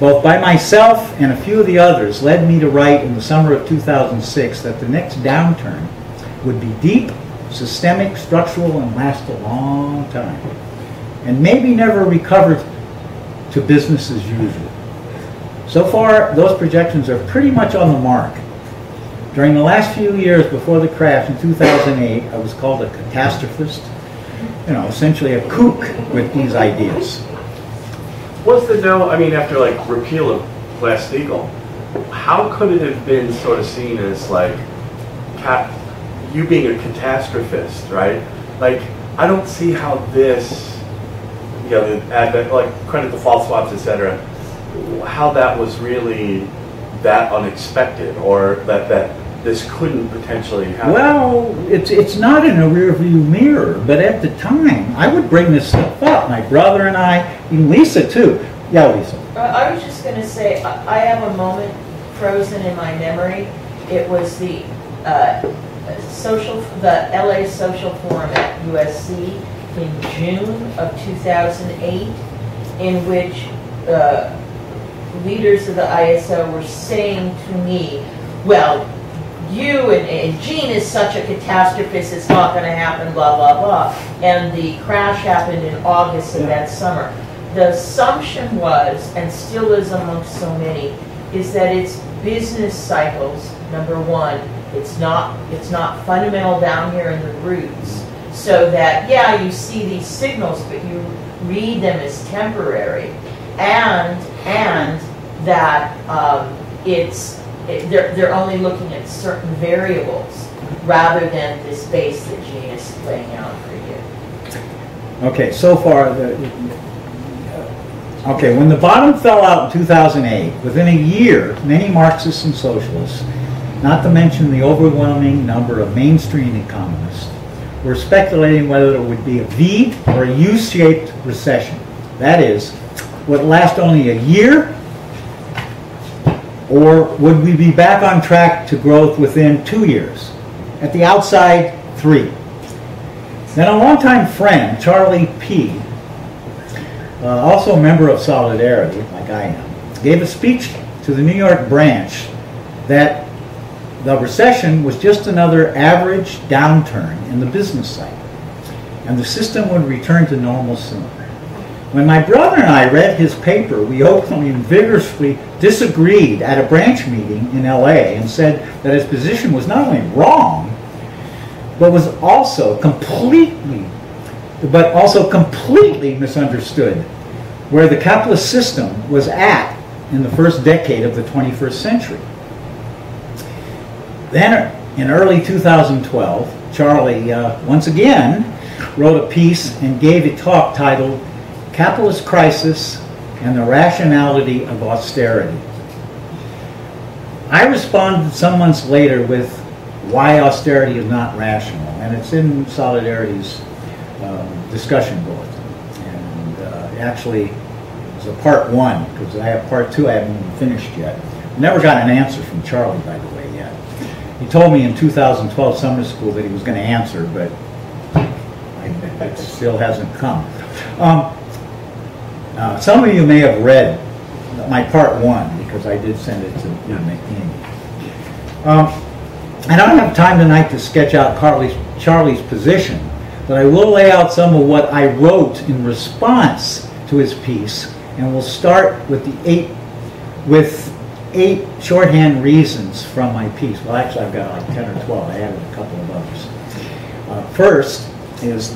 both by myself and a few of the others, led me to write in the summer of 2006 that the next downturn would be deep, systemic, structural, and last a long time, and maybe never recover to business as usual. So far, those projections are pretty much on the mark. During the last few years before the crash in 2008, I was called a catastrophist, you know, essentially a kook with these ideas. Was there no, I mean, after like repeal of Glass-Steagall, how could it have been sort of seen as like you being a catastrophist, right? Like, I don't see how this, you know, the advent, like credit default swaps, etc., how that was really that unexpected, or that this couldn't potentially happen. Well, it's not in a rearview mirror, but at the time, I would bring this stuff up. My brother and I, and Lisa too. Yeah, Lisa. I was just going to say, I have a moment frozen in my memory. It was the the LA Social Forum at USC in June of 2008, in which leaders of the ISO were saying to me, well, you and Gene is such a catastrophist, it's not going to happen, blah, blah, blah. And the crash happened in August of that summer. The assumption was, and still is amongst so many, is that it's business cycles, number one. It's not fundamental down here in the roots. So that, yeah, you see these signals, but you read them as temporary. And that they're only looking at certain variables rather than this base that Gene is laying out for you. Okay, so far, okay, when the bottom fell out in 2008, within a year, many Marxists and socialists, not to mention the overwhelming number of mainstream economists, were speculating whether it would be a V or a U-shaped recession. That is, would it last only a year, or would we be back on track to growth within 2 years? At the outside, 3. Then a longtime friend, Charlie P., also a member of Solidarity, like I am, gave a speech to the New York branch that the recession was just another average downturn in the business cycle, and the system would return to normal soon. When my brother and I read his paper, we openly and vigorously disagreed at a branch meeting in LA and said that his position was not only wrong, but was also completely misunderstood where the capitalist system was at in the first decade of the 21st century. Then, in early 2012, Charlie, once again, wrote a piece and gave a talk titled Capitalist Crisis and the Rationality of Austerity. I responded some months later with why austerity is not rational, and it's in Solidarity's discussion bulletin. And actually, it's a part one, because I have part two I haven't even finished yet. Never got an answer from Charlie, by the way. He told me in 2012 summer school that he was going to answer, but it still hasn't come. Some of you may have read my part one, because I did send it to McKinney. I don't have time tonight to sketch out Charlie's position, but I will lay out some of what I wrote in response to his piece, and we'll start with the eight shorthand reasons from my piece. Well, actually, I've got like 10 or 12. I added a couple of others. First is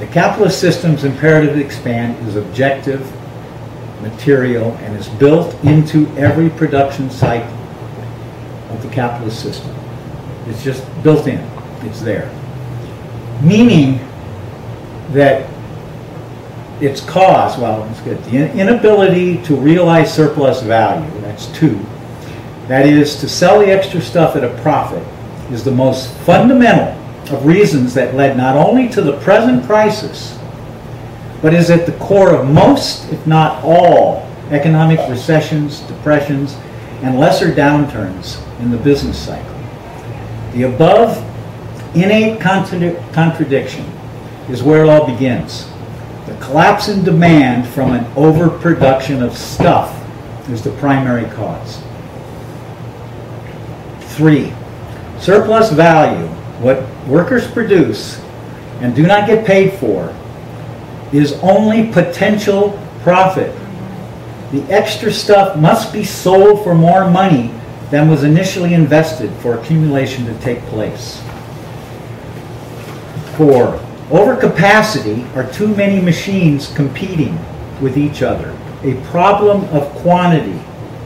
the capitalist system's imperative to expand is objective, material, and is built into every production cycle of the capitalist system. It's just built in. It's there. Meaning that its cause, well, it's good. The inability to realize surplus value, that's 2. That is, to sell the extra stuff at a profit, is the most fundamental of reasons that led not only to the present crisis, but is at the core of most, if not all, economic recessions, depressions, and lesser downturns in the business cycle. The above innate contradiction is where it all begins. The collapse in demand from an overproduction of stuff is the primary cause. 3. Surplus value, what workers produce and do not get paid for, is only potential profit. The extra stuff must be sold for more money than was initially invested for accumulation to take place. 4. Overcapacity are too many machines competing with each other. A problem of quantity.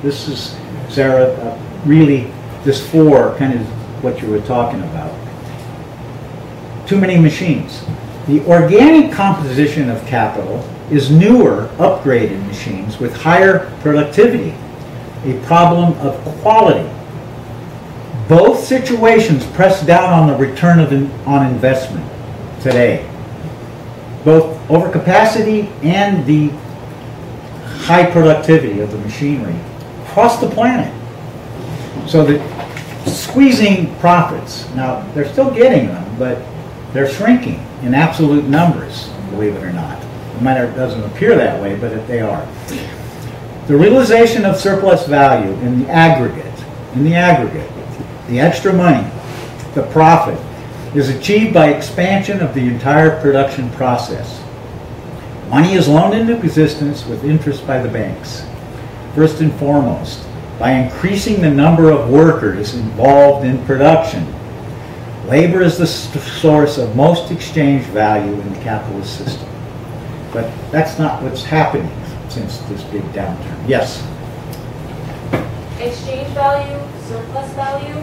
This is, Sarah, really, this 4 kind of what you were talking about. Too many machines. The organic composition of capital is newer, upgraded machines with higher productivity. A problem of quality. Both situations press down on the return on investment today. Both overcapacity and the high productivity of the machinery across the planet. So that squeezing profits, now they're still getting them, but they're shrinking in absolute numbers, believe it or not. It might not, doesn't appear that way, but they are. The realization of surplus value in the aggregate, the extra money, the profit, is achieved by expansion of the entire production process. Money is loaned into existence with interest by the banks. First and foremost, by increasing the number of workers involved in production. Labor is the source of most exchange value in the capitalist system. But that's not what's happening since this big downturn. Yes? Exchange value, surplus value?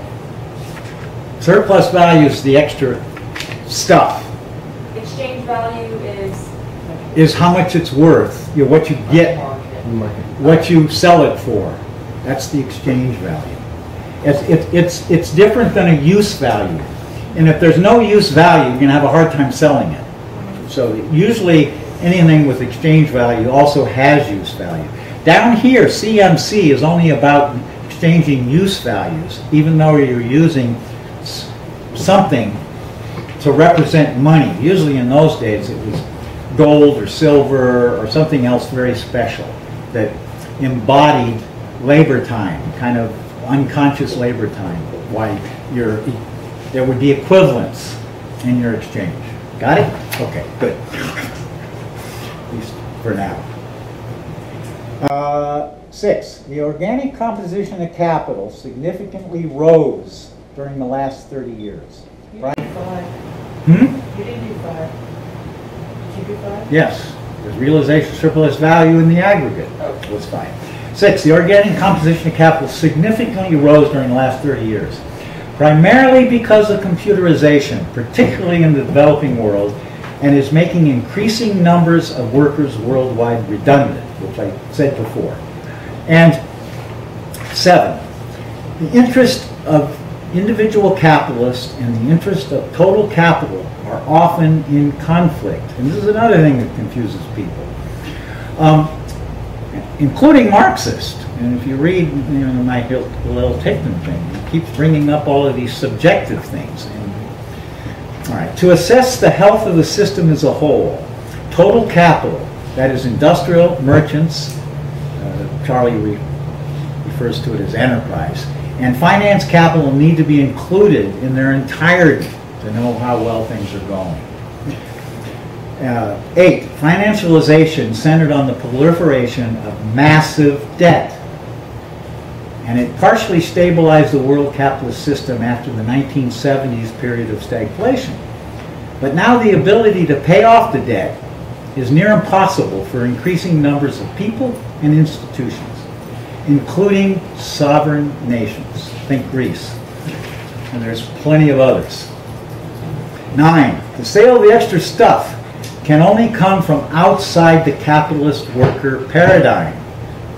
Surplus value is the extra stuff. Exchange value is how much it's worth, you know, what you get, what you sell it for. That's the exchange value. It's different than a use value. And if there's no use value, you're going to have a hard time selling it. So usually anything with exchange value also has use value. Down here, CMC is only about exchanging use values, even though you're using something to represent money. Usually in those days it was gold or silver or something else very special that embodied labor time, kind of unconscious labor time, why there would be equivalence in your exchange. Got it? Okay, good. At least for now. 6. The organic composition of capital significantly rose during the last 30 years. You didn't do 5. Hmm? You didn't do 5. Did you do 5? Yes. There's realization of surplus value in the aggregate. Oh. Was 5. 6. The organic composition of capital significantly rose during the last 30 years, primarily because of computerization, particularly in the developing world, and is making increasing numbers of workers worldwide redundant, which I said before. And 7. The interest of individual capitalists and the interest of total capital are often in conflict. And this is another thing that confuses people, including Marxists. And if you read, my little Tickman thing, it keeps bringing up all of these subjective things. And, all right, to assess the health of the system as a whole, total capital, that is industrial, merchants, Charlie refers to it as enterprise, and finance capital need to be included in their entirety to know how well things are going. 8, financialization centered on the proliferation of massive debt. And it partially stabilized the world capitalist system after the 1970s period of stagflation. But now the ability to pay off the debt is near impossible for increasing numbers of people and institutions, including sovereign nations. Think Greece. And there's plenty of others. 9, the sale of the extra stuff can only come from outside the capitalist worker paradigm.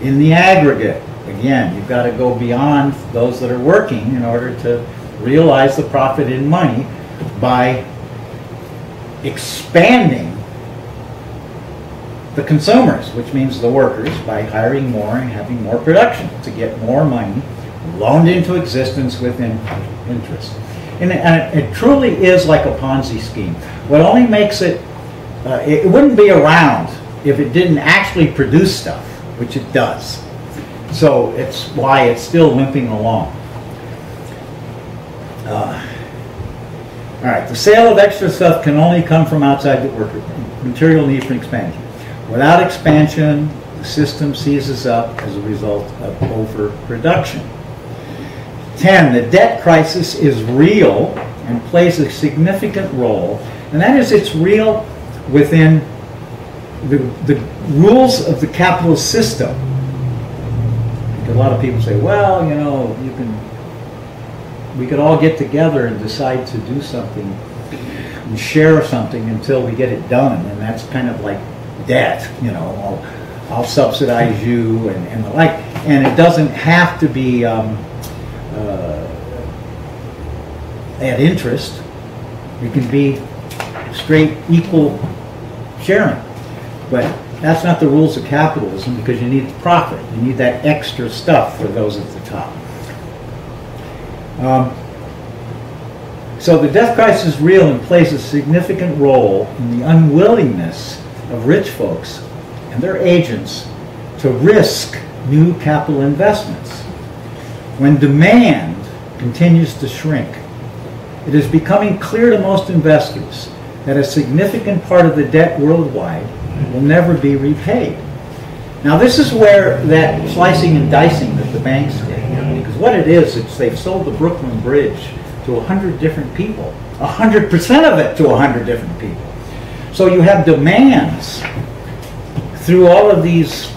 In the aggregate, again, you've got to go beyond those that are working in order to realize the profit in money by expanding the consumers, which means the workers, by hiring more and having more production to get more money loaned into existence with interest. And it truly is like a Ponzi scheme. What only makes it, it wouldn't be around if it didn't actually produce stuff, which it does. So it's why it's still limping along. All right, the sale of extra stuff can only come from outside the worker. Material need for expansion. Without expansion, the system seizes up as a result of overproduction. 10, the debt crisis is real and plays a significant role, and that is it's real within the rules of the capitalist system. A lot of people say, well, you know, you can, we could all get together and decide to do something and share something until we get it done, and that's kind of like debt, you know, I'll subsidize you and the like, and it doesn't have to be at interest. It can be straight equal sharing, but that's not the rules of capitalism, because you need the profit, you need that extra stuff for those at the top. So the debt crisis is real and plays a significant role in the unwillingness of rich folks and their agents to risk new capital investments. When demand continues to shrink, it is becoming clear to most investors that a significant part of the debt worldwide will never be repaid. Now this is where that slicing and dicing that the banks did, because what it is, it's they've sold the Brooklyn Bridge to 100 different people, 100% of it to 100 different people. So you have demands through all of these,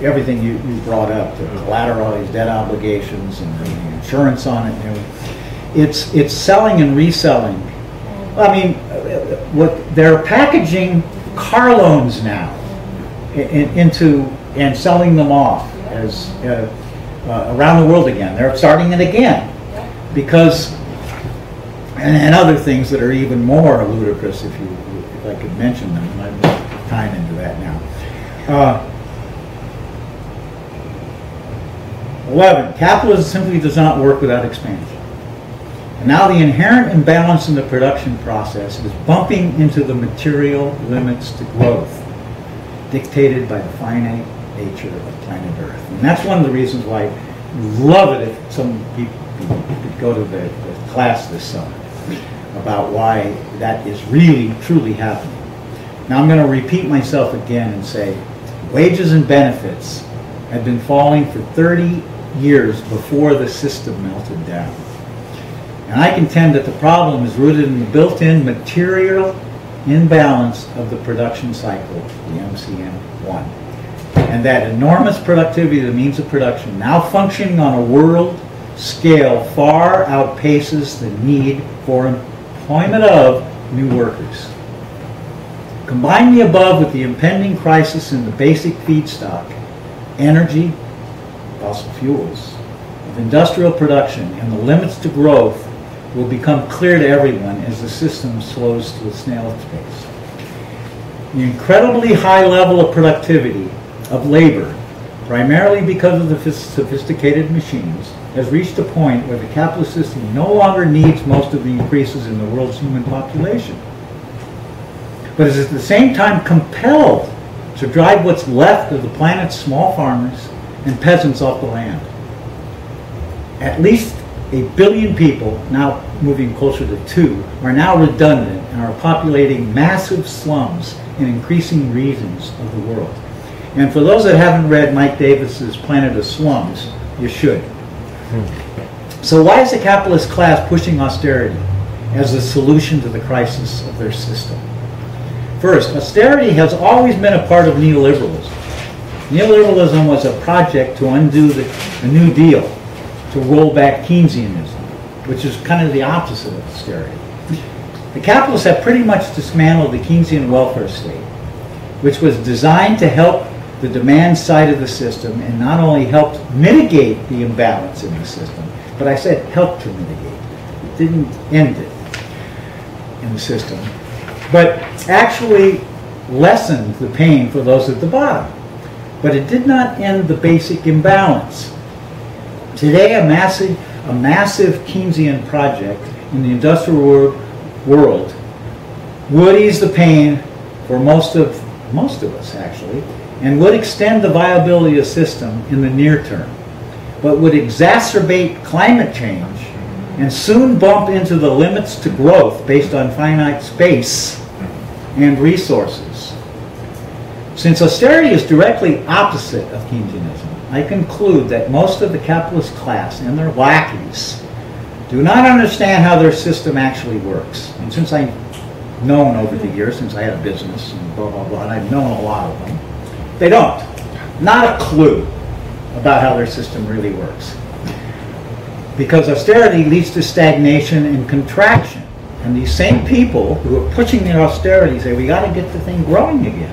everything you brought up, the collateral, these debt obligations, and the insurance on it, and everything. It's selling and reselling. I mean, what they're packaging car loans now into and selling them off as around the world again. They're starting it again because, and other things that are even more ludicrous, if I could mention them, and I'm not putting time into that now. 11, capitalism simply does not work without expansion. And now the inherent imbalance in the production process is bumping into the material limits to growth dictated by the finite nature of planet Earth. And that's one of the reasons why I love it if some people could go to the class this summer about why that is really, truly happening. Now I'm going to repeat myself again and say wages and benefits had been falling for 30 years before the system melted down. And I contend that the problem is rooted in the built-in material imbalance of the production cycle, the MCM 1. And that enormous productivity, the means of production, now functioning on a world scale, far outpaces the need for employment of new workers. Combine the above with the impending crisis in the basic feedstock, energy, fossil fuels, of industrial production, and the limits to growth will become clear to everyone as the system slows to a snail's pace. The incredibly high level of productivity of labor, primarily because of the sophisticated machines, has reached a point where the capitalist system no longer needs most of the increases in the world's human population, but is at the same time compelled to drive what's left of the planet's small farmers and peasants off the land. At least 1 billion people, now moving closer to 2, are now redundant and are populating massive slums in increasing regions of the world. And for those that haven't read Mike Davis's Planet of Slums, you should. So why is the capitalist class pushing austerity as the solution to the crisis of their system? First, austerity has always been a part of neoliberalism. Neoliberalism was a project to undo the New Deal, to roll back Keynesianism, which is kind of the opposite of austerity. The capitalists have pretty much dismantled the Keynesian welfare state, which was designed to help the demand side of the system and not only helped mitigate the imbalance in the system, but I said helped to mitigate it. It didn't end it in the system, but actually lessened the pain for those at the bottom. But it did not end the basic imbalance. Today, a massive Keynesian project in the industrial world would ease the pain for most of us, actually, and would extend the viability of the system in the near term, but would exacerbate climate change and soon bump into the limits to growth based on finite space and resources. Since austerity is directly opposite of Keynesianism, I conclude that most of the capitalist class and their lackeys do not understand how their system actually works. And since I've known over the years, since I had a business and blah, blah, blah, and I've known a lot of them, they don't. Not a clue about how their system really works. Because austerity leads to stagnation and contraction. And these same people who are pushing their austerity say, we got to get the thing growing again.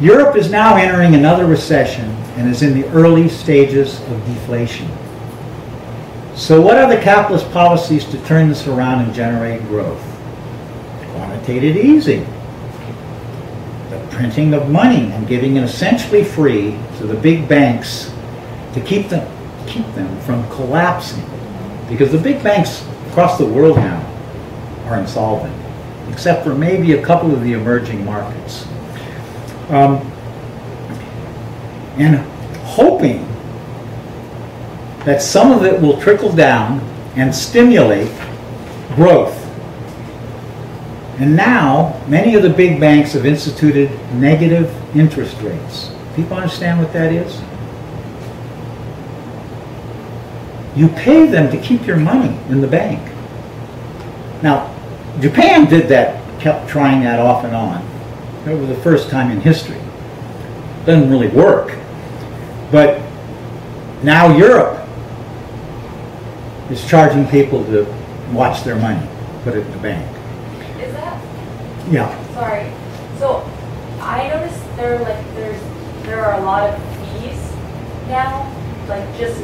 Europe is now entering another recession and is in the early stages of deflation. So what are the capitalist policies to turn this around and generate growth? Quantitative easing, the printing of money and giving it essentially free to the big banks to keep them from collapsing. Because the big banks across the world now are insolvent, except for maybe a couple of the emerging markets. And hoping that some of it will trickle down and stimulate growth. And now, many of the big banks have instituted negative interest rates. People understand what that is? You pay them to keep your money in the bank. Now, Japan did that, kept trying that off and on. It was the first time in history. Doesn't really work. But now Europe is charging people to watch their money, put it in the bank. Is that? Yeah. Sorry. So I noticed there are a lot of fees now, like just.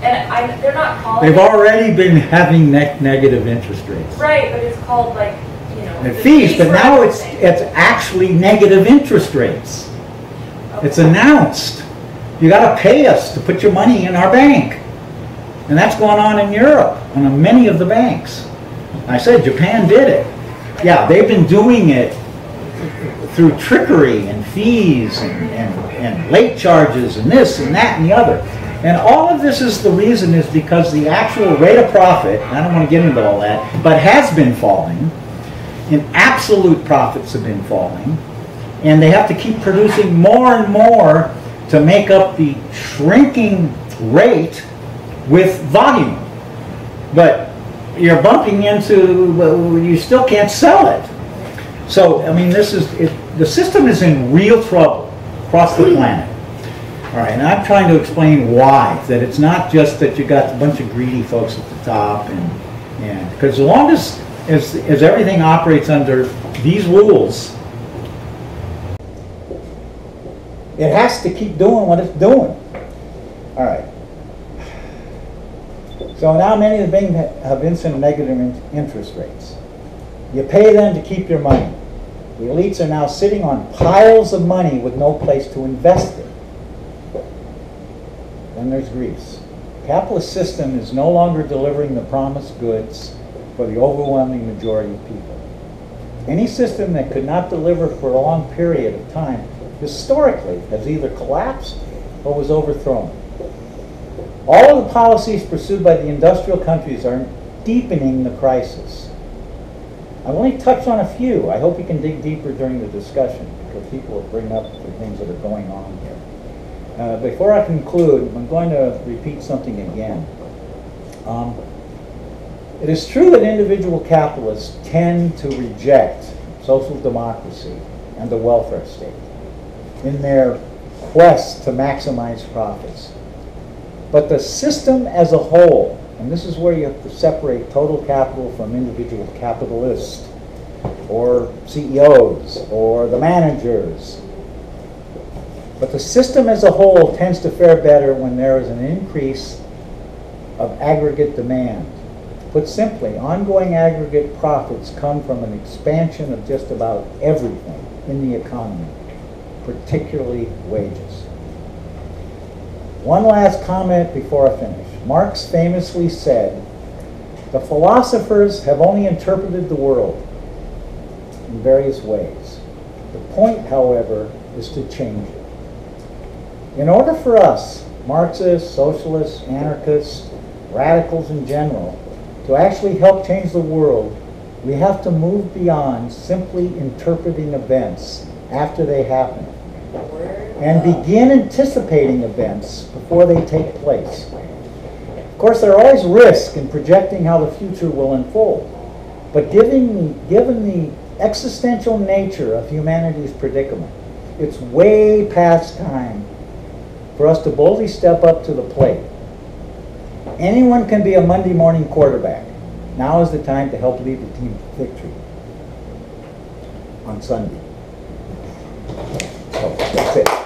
And they're not calling. They've already been having negative interest rates. Right, but it's called like, you know. The fees, but now it's actually negative interest rates. Okay. It's announced. You got to pay us to put your money in our bank. And that's going on in Europe, on many of the banks. I said Japan did it. Yeah, they've been doing it through trickery and fees and late charges and this and that and the other. And all of this is the reason is because the actual rate of profit, I don't want to get into all that, but has been falling, and absolute profits have been falling, and they have to keep producing more and more to make up the shrinking rate with volume. But you're bumping into, well, you still can't sell it. So, I mean, this is, the system is in real trouble across the planet. All right, and I'm trying to explain why, that it's not just that you got a bunch of greedy folks at the top, and because as long as everything operates under these rules, it has to keep doing what it's doing. All right. So now many of the banks have instant negative interest rates. You pay them to keep your money. The elites are now sitting on piles of money with no place to invest it. Then there's Greece. The capitalist system is no longer delivering the promised goods for the overwhelming majority of people. Any system that could not deliver for a long period of time historically has either collapsed or was overthrown. All of the policies pursued by the industrial countries are deepening the crisis. I've only touched on a few. I hope we can dig deeper during the discussion because people will bring up the things that are going on here. Before I conclude, I'm going to repeat something again. It is true that individual capitalists tend to reject social democracy and the welfare state in their quest to maximize profits. But the system as a whole, and this is where you have to separate total capital from individual capitalists, or CEOs, or the managers. But the system as a whole tends to fare better when there is an increase of aggregate demand. Put simply, ongoing aggregate profits come from an expansion of just about everything in the economy, particularly wages. One last comment before I finish. Marx famously said, "The philosophers have only interpreted the world in various ways. The point, however, is to change it." In order for us, Marxists, socialists, anarchists, radicals in general, to actually help change the world, we have to move beyond simply interpreting events after they happen and begin anticipating events before they take place. Of course, there are always risks in projecting how the future will unfold, but given the existential nature of humanity's predicament, it's way past time for us to boldly step up to the plate. Anyone can be a Monday morning quarterback. Now is the time to help lead the team to victory on Sunday. So that's it.